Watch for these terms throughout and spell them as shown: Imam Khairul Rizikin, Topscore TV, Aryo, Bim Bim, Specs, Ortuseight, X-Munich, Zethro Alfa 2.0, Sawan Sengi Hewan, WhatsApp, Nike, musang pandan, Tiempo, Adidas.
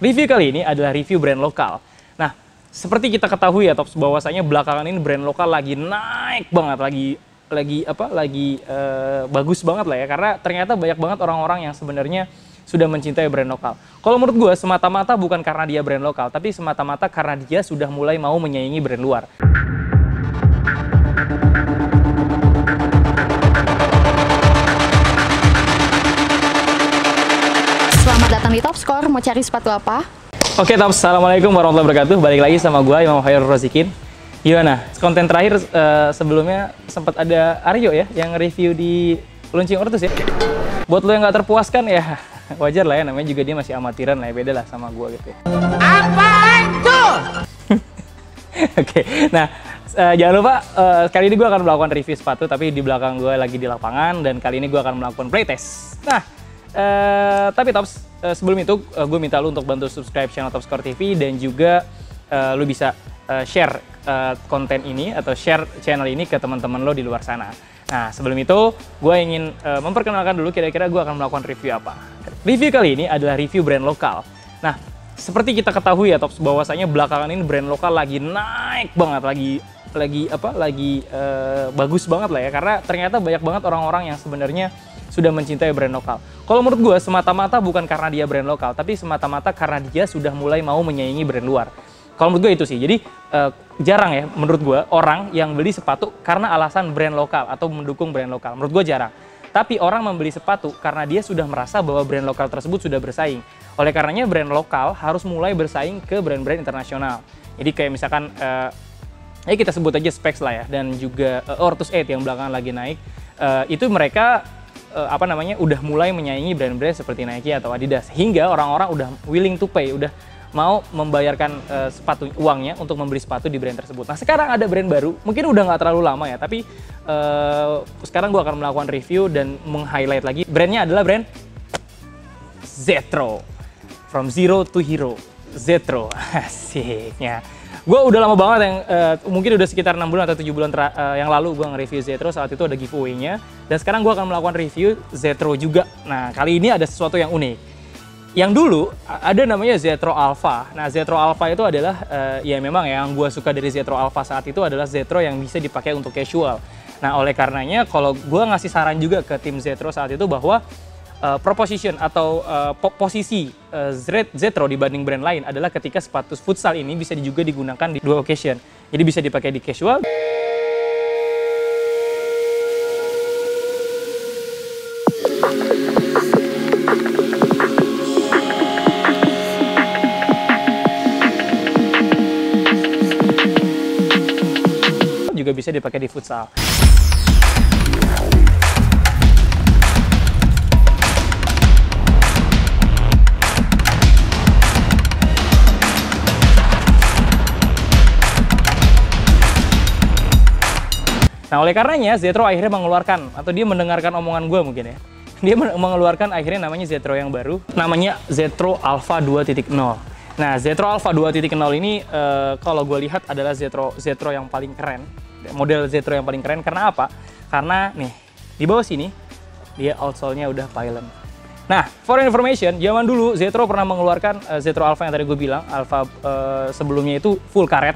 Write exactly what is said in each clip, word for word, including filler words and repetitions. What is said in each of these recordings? Review kali ini adalah review brand lokal. Nah, seperti kita ketahui ya, Tops, bahwasanya belakangan ini brand lokal lagi naik banget, lagi lagi apa? Lagi uh, bagus banget lah ya, karena ternyata banyak banget orang-orang yang sebenarnya sudah mencintai brand lokal. Kalau menurut gue semata-mata bukan karena dia brand lokal, tapi semata-mata karena dia sudah mulai mau menyaingi brand luar. Selamat datang di Topscore. Mau cari sepatu apa? Oke, Tops, assalamualaikum warahmatullahi wabarakatuh. Balik lagi sama gue, Imam Khairul Rizikin. Gimana? Konten terakhir uh, sebelumnya sempat ada Aryo ya, yang review di launching Ortus ya. Buat lo yang nggak terpuaskan ya, wajar lah ya, namanya juga dia masih amatiran lah ya, beda lah sama gue gitu ya. Apaan tuh? Oke, nah uh, jangan lupa uh, kali ini gue akan melakukan review sepatu, tapi di belakang gue lagi di lapangan, dan kali ini gue akan melakukan playtest. Nah, uh, tapi Tops, uh, sebelum itu uh, gue minta lo untuk bantu subscribe channel Topscore T V, dan juga uh, lo bisa uh, share uh, konten ini atau share channel ini ke teman-teman lo di luar sana. Nah, sebelum itu, gue ingin uh, memperkenalkan dulu kira-kira gue akan melakukan review apa. Review kali ini adalah review brand lokal. Nah, seperti kita ketahui ya, Tops, bahwasanya belakangan ini brand lokal lagi naik banget, lagi lagi apa? Lagi uh, bagus banget lah ya, karena ternyata banyak banget orang-orang yang sebenarnya sudah mencintai brand lokal. Kalau menurut gue semata-mata bukan karena dia brand lokal, tapi semata-mata karena dia sudah mulai mau menyaingi brand luar. Kalau menurut gue itu sih, jadi uh, jarang ya menurut gue orang yang beli sepatu karena alasan brand lokal atau mendukung brand lokal. Menurut gue jarang. Tapi orang membeli sepatu karena dia sudah merasa bahwa brand lokal tersebut sudah bersaing. Oleh karenanya brand lokal harus mulai bersaing ke brand-brand internasional. Jadi kayak misalkan, uh, ya kita sebut aja Specs lah ya, dan juga uh, Ortuseight yang belakangan lagi naik. Uh, itu mereka uh, apa namanya udah mulai menyaingi brand-brand seperti Nike atau Adidas. Hingga orang-orang udah willing to pay, udah mau membayarkan uh, sepatu uangnya untuk membeli sepatu di brand tersebut. Nah, sekarang ada brand baru, mungkin udah nggak terlalu lama ya, tapi uh, sekarang gue akan melakukan review dan meng-highlight lagi. Brandnya adalah brand Zethro, from zero to hero. Zethro, asiknya. Gue udah lama banget yang uh, mungkin udah sekitar enam bulan atau tujuh bulan uh, yang lalu gue nge-review Zethro, saat itu ada giveaway-nya, dan sekarang gue akan melakukan review Zethro juga. Nah, kali ini ada sesuatu yang unik. Yang dulu ada namanya Zethro Alfa. Nah, Zethro Alfa itu adalah uh, ya memang yang gue suka dari Zethro Alfa saat itu adalah Zethro yang bisa dipakai untuk casual. Nah, oleh karenanya kalau gue ngasih saran juga ke tim Zethro saat itu bahwa uh, proposition atau uh, posisi uh, Zethro dibanding brand lain adalah ketika sepatu futsal ini bisa juga digunakan di dua occasion. Jadi bisa dipakai di casual juga bisa dipakai di futsal. Nah, oleh karenanya Zethro akhirnya mengeluarkan, atau dia mendengarkan omongan gue mungkin ya, dia mengeluarkan akhirnya namanya Zethro yang baru, namanya Zethro Alfa dua titik nol. Nah, Zethro Alfa dua titik nol ini uh, kalau gue lihat adalah Zethro Zethro yang paling keren, model Zethro yang paling keren. Karena apa? Karena nih di bawah sini dia outsole-nya udah pylon. Nah, for information, zaman dulu Zethro pernah mengeluarkan uh, Zethro Alfa yang tadi gue bilang, Alfa uh, sebelumnya itu full karet,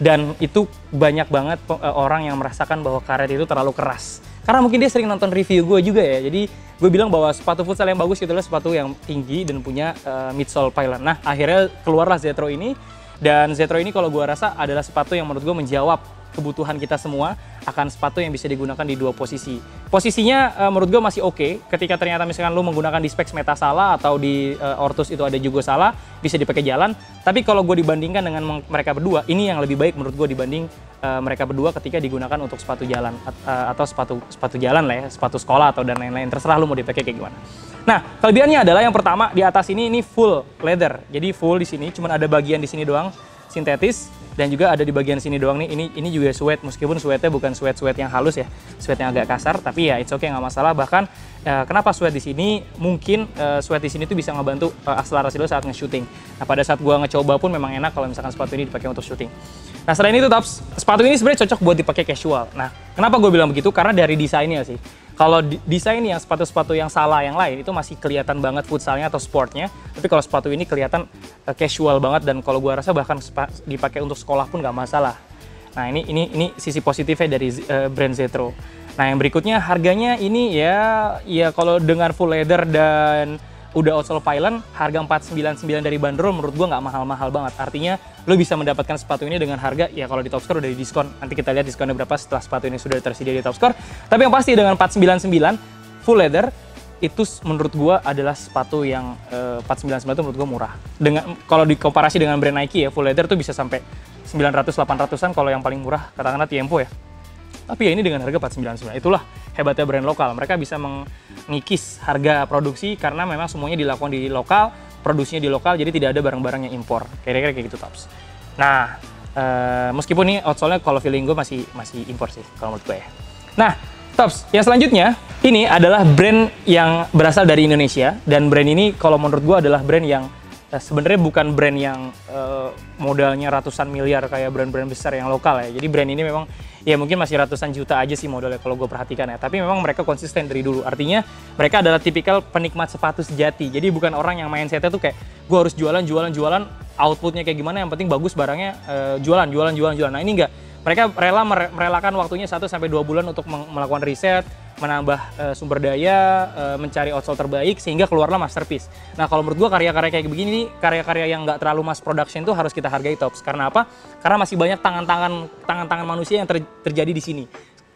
dan itu banyak banget uh, orang yang merasakan bahwa karet itu terlalu keras. Karena mungkin dia sering nonton review gue juga ya, jadi gue bilang bahwa sepatu futsal yang bagus itu adalah sepatu yang tinggi dan punya uh, midsole pylon. Nah, akhirnya keluarlah Zethro ini, dan Zethro ini kalau gue rasa adalah sepatu yang menurut gue menjawab kebutuhan kita semua akan sepatu yang bisa digunakan di dua posisi. Posisinya uh, menurut gue masih oke, okay. Ketika ternyata misalkan lo menggunakan di Specs Meta salah, atau di uh, Ortus itu ada juga salah, bisa dipakai jalan. Tapi kalau gue dibandingkan dengan mereka berdua, ini yang lebih baik menurut gue dibanding uh, mereka berdua ketika digunakan untuk sepatu jalan, uh, atau sepatu sepatu jalan lah ya, sepatu sekolah atau dan lain-lain, terserah lo mau dipakai kayak gimana. Nah, kelebihannya adalah yang pertama di atas ini ini full leather, jadi full di sini, cuman ada bagian di sini doang sintetis, dan juga ada di bagian sini doang nih, ini ini juga suede, meskipun suede-nya bukan suede-suede yang halus ya, suede yang agak kasar, tapi ya it's okay, nggak masalah. Bahkan eh, kenapa suede di sini, mungkin eh, suede di sini tuh bisa ngebantu eh, akselerasi lo saat nge-shooting. Nah, pada saat gua ngecoba pun memang enak kalau misalkan sepatu ini dipakai untuk shooting. Nah, selain itu Tops, sepatu ini sebenarnya cocok buat dipakai casual. Nah, kenapa gue bilang begitu? Karena dari desainnya sih. Kalau desain yang sepatu-sepatu yang salah yang lain itu masih kelihatan banget futsalnya atau sportnya. Tapi kalau sepatu ini kelihatan casual banget, dan kalau gua rasa bahkan dipakai untuk sekolah pun nggak masalah. Nah ini ini ini sisi positifnya dari uh, brand Zethro. Nah yang berikutnya harganya ini ya ya kalau dengan full leather dan udah outsole pylon, harga empat ratus sembilan puluh sembilan dari bandrol menurut gua nggak mahal-mahal banget. Artinya lo bisa mendapatkan sepatu ini dengan harga, ya kalau di Topscore udah di diskon. Nanti kita lihat diskonnya berapa setelah sepatu ini sudah tersedia di Topscore. Tapi yang pasti dengan empat ratus sembilan puluh sembilan full leather itu menurut gua adalah sepatu yang eh, empat ratus sembilan puluh sembilan itu menurut gua murah. Dengan kalau dikomparasi dengan brand Nike ya, full leather tuh bisa sampai sembilan ratus delapan ratusan kalau yang paling murah katakanlah Tiempo ya. Tapi ya ini dengan harga empat ratus sembilan puluh sembilan. Itulah hebatnya brand lokal. Mereka bisa mengikis harga produksi karena memang semuanya dilakukan di lokal, produksinya di lokal, jadi tidak ada barang-barang yang impor. Kira-kira kayak gitu, Tops. Nah, ee, meskipun ini outsole-nya kalau feeling gue masih masih impor sih kalau menurut gue ya. Nah, Tops, yang selanjutnya ini adalah brand yang berasal dari Indonesia, dan brand ini kalau menurut gue adalah brand yang sebenarnya bukan brand yang uh, modalnya ratusan miliar kayak brand-brand besar yang lokal ya. Jadi brand ini memang ya mungkin masih ratusan juta aja sih modalnya kalau gue perhatikan ya. Tapi memang mereka konsisten dari dulu. Artinya mereka adalah tipikal penikmat sepatu sejati. Jadi bukan orang yang mindsetnya tuh kayak gue harus jualan, jualan, jualan. Outputnya kayak gimana? Yang penting bagus barangnya, uh, jualan, jualan, jualan, jualan. Nah ini enggak. Mereka rela merelakan waktunya satu sampai dua bulan untuk melakukan riset, menambah uh, sumber daya, uh, mencari outsole terbaik, sehingga keluarlah masterpiece. Nah kalau menurut gue karya-karya kayak begini nih, karya-karya yang nggak terlalu mass production itu harus kita hargai, Tops. Karena apa? Karena masih banyak tangan-tangan tangan-tangan manusia yang ter terjadi di sini.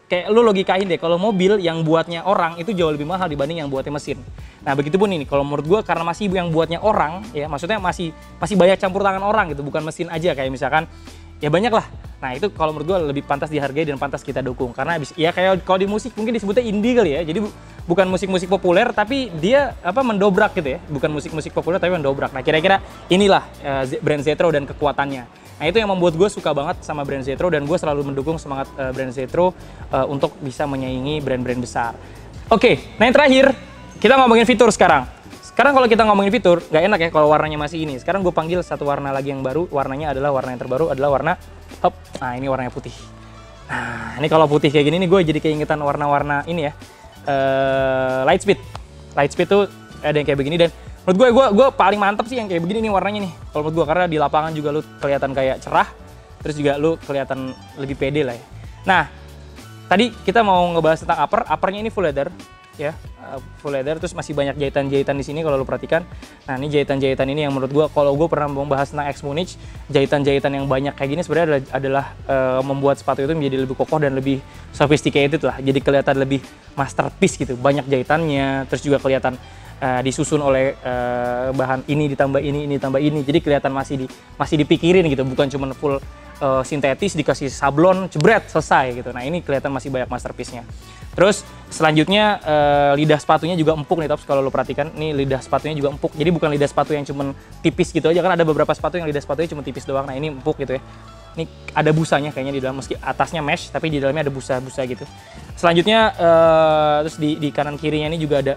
Kayak lu logikain deh, kalau mobil yang buatnya orang itu jauh lebih mahal dibanding yang buatnya mesin. Nah begitupun ini, kalau menurut gue karena masih yang buatnya orang, ya maksudnya masih masih banyak campur tangan orang gitu, bukan mesin aja kayak misalkan, ya banyak lah. Nah itu kalau menurut gue lebih pantas dihargai dan pantas kita dukung. Karena abis, ya kayak kalau di musik mungkin disebutnya indie kali ya. Jadi bu, bukan musik-musik populer tapi dia apa mendobrak gitu ya. Bukan musik-musik populer tapi mendobrak. Nah kira-kira inilah uh, brand Zethro dan kekuatannya. Nah itu yang membuat gue suka banget sama brand Zethro, dan gue selalu mendukung semangat uh, brand Zethro uh, untuk bisa menyaingi brand-brand besar. Oke, nah yang terakhir kita ngomongin fitur sekarang. Sekarang kalau kita ngomongin fitur, nggak enak ya kalau warnanya masih ini. Sekarang gue panggil satu warna lagi yang baru. Warnanya adalah warna yang terbaru adalah warna hop. Nah ini warnanya putih. Nah ini kalau putih kayak gini nih gue jadi keingetan warna-warna ini ya. Uh, light speed. Light speed tuh ada yang kayak begini, dan menurut gue gue gue paling mantep sih yang kayak begini nih warnanya nih. Kalau menurut gue karena di lapangan juga lu kelihatan kayak cerah. Terus juga lu kelihatan lebih pede lah ya. Nah tadi kita mau ngebahas tentang upper. Uppernya ini full leather. Ya, full leather, terus masih banyak jahitan-jahitan di sini kalau lo perhatikan. Nah ini jahitan-jahitan ini yang menurut gue, kalau gue pernah membahas tentang X-Munich, jahitan-jahitan yang banyak kayak gini sebenarnya adalah, adalah uh, membuat sepatu itu menjadi lebih kokoh dan lebih sophisticated lah. Jadi kelihatan lebih masterpiece gitu, banyak jahitannya, terus juga kelihatan uh, disusun oleh uh, bahan ini ditambah ini, ini ditambah ini. Jadi kelihatan masih di, masih dipikirin gitu, bukan cuma full uh, sintetis dikasih sablon, jebret, selesai gitu. Nah ini kelihatan masih banyak masterpiece-nya. Terus selanjutnya uh, lidah sepatunya juga empuk nih, Tops. Kalau lo perhatikan, nih lidah sepatunya juga empuk. Jadi bukan lidah sepatu yang cuman tipis gitu aja. Kan ada beberapa sepatu yang lidah sepatunya cuma tipis doang. Nah ini empuk gitu ya. Ini ada busanya kayaknya di dalam, meski atasnya mesh, tapi di dalamnya ada busa-busa gitu. Selanjutnya uh, terus di, di kanan kirinya ini juga ada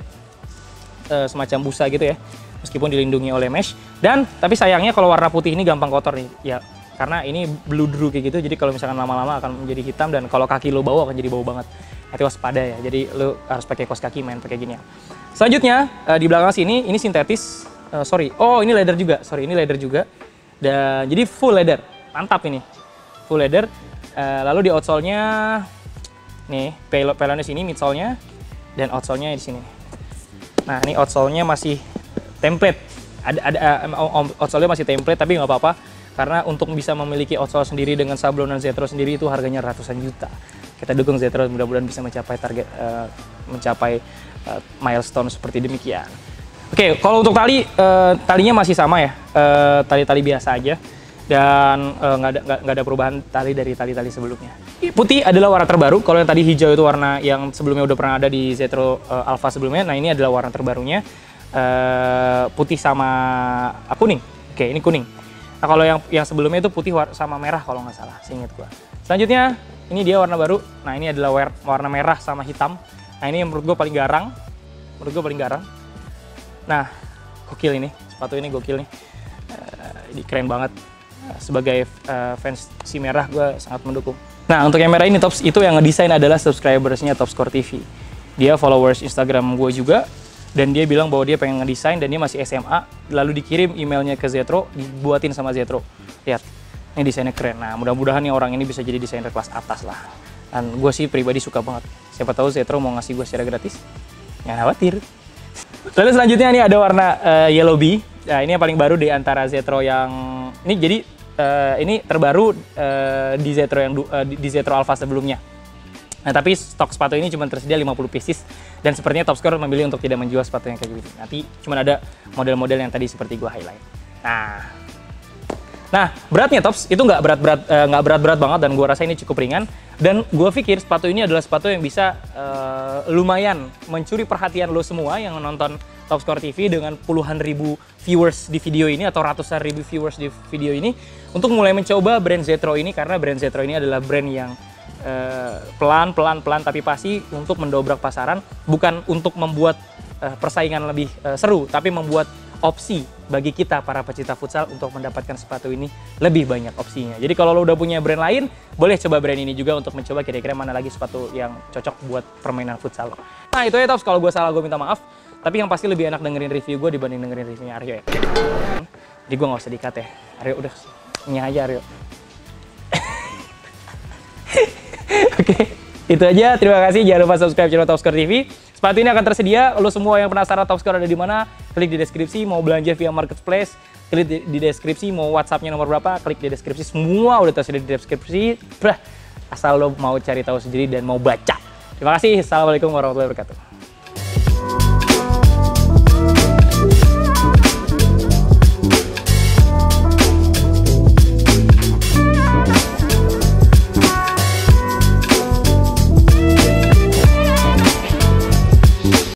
uh, semacam busa gitu ya. Meskipun dilindungi oleh mesh. Dan tapi sayangnya kalau warna putih ini gampang kotor nih. Ya karena ini bludru kayak gitu. Jadi kalau misalkan lama-lama akan menjadi hitam, dan kalau kaki lo bau akan jadi bau banget. Hati waspada ya, jadi lu harus pakai kaos kaki main pakai gini ya. Selanjutnya uh, di belakang sini ini sintetis, uh, sorry, oh ini leather juga, sorry ini leather juga, dan jadi full leather, mantap ini, full leather. Uh, lalu di outsole-nya nih, pelonnya sini, midsole-nya, dan outsole-nya di sini. Nah ini outsole-nya masih template, ada ada uh, outsole-nya masih template tapi nggak apa-apa, karena untuk bisa memiliki outsole sendiri dengan sablonan Zethro sendiri itu harganya ratusan juta. Kita dukung Zethro, mudah-mudahan bisa mencapai target, uh, mencapai uh, milestone seperti demikian. Oke, okay, kalau untuk tali, uh, talinya masih sama ya, tali-tali uh, biasa aja. Dan nggak uh, ada, nggak ada perubahan tali dari tali-tali sebelumnya. Putih adalah warna terbaru, kalau yang tadi hijau itu warna yang sebelumnya udah pernah ada di Zethro uh, Alfa sebelumnya. Nah ini adalah warna terbarunya, uh, putih sama uh, kuning. Oke, okay, ini kuning. Nah kalau yang, yang sebelumnya itu putih sama merah kalau nggak salah, seingat gua. Selanjutnya, ini dia warna baru. Nah ini adalah warna merah sama hitam. Nah ini yang menurut gue paling garang. Menurut gue paling garang. Nah gokil ini. Sepatu ini gokil nih. Uh, ini keren banget. Uh, sebagai uh, fans si merah gue sangat mendukung. Nah untuk yang merah ini, Tops, itu yang ngedesain adalah subscribersnya Topscore T V. dia followers Instagram gue juga, dan dia bilang bahwa dia pengen ngedesain dan dia masih S M A, lalu dikirim emailnya ke Zethro, dibuatin sama Zethro. Lihat, ini desainnya keren. Nah, mudah-mudahan nih orang ini bisa jadi desainer kelas atas lah. Dan gue sih pribadi suka banget. Siapa tahu Zethro mau ngasih gue secara gratis. Jangan khawatir. Lalu selanjutnya nih ada warna uh, Yellow Bee. Nah, ini yang paling baru di antara Zethro yang ini, jadi uh, ini terbaru uh, di Zethro yang uh, di Zethro Alfa sebelumnya. Nah, tapi stok sepatu ini cuma tersedia lima puluh pieces dan sepertinya Topscore memilih untuk tidak menjual sepatu yang kayak gitu. Nanti cuma ada model-model yang tadi seperti gua highlight. Nah, nah beratnya Tops itu nggak berat-berat nggak uh, berat-berat banget dan gua rasa ini cukup ringan. Dan gua pikir sepatu ini adalah sepatu yang bisa uh, lumayan mencuri perhatian lo semua yang nonton Topscore T V dengan puluhan ribu viewers di video ini atau ratusan ribu viewers di video ini untuk mulai mencoba brand Zethro ini, karena brand Zethro ini adalah brand yang pelan-pelan-pelan uh, tapi pasti untuk mendobrak pasaran, bukan untuk membuat uh, persaingan lebih uh, seru, tapi membuat opsi bagi kita para pecinta futsal untuk mendapatkan sepatu ini lebih banyak opsinya. Jadi kalau lo udah punya brand lain, boleh coba brand ini juga untuk mencoba kira-kira mana lagi sepatu yang cocok buat permainan futsal lo. Nah, itu ya Tops, kalau gue salah gue minta maaf, tapi yang pasti lebih enak dengerin review gue dibanding dengerin reviewnya Aryo ya. Jadi gue gak usah di-cut ya, Aryo udah nyah aja Aryo. Oke, itu aja. Terima kasih. Jangan lupa subscribe channel Topscore T V. Sepatu ini akan tersedia. Lo semua yang penasaran Topscore ada di mana, klik di deskripsi. Mau belanja via marketplace, klik di deskripsi. Mau WhatsAppnya nomor berapa, klik di deskripsi. Semua udah tersedia di deskripsi. Brah, asal lo mau cari tahu sendiri dan mau baca. Terima kasih. Assalamualaikum warahmatullahi wabarakatuh.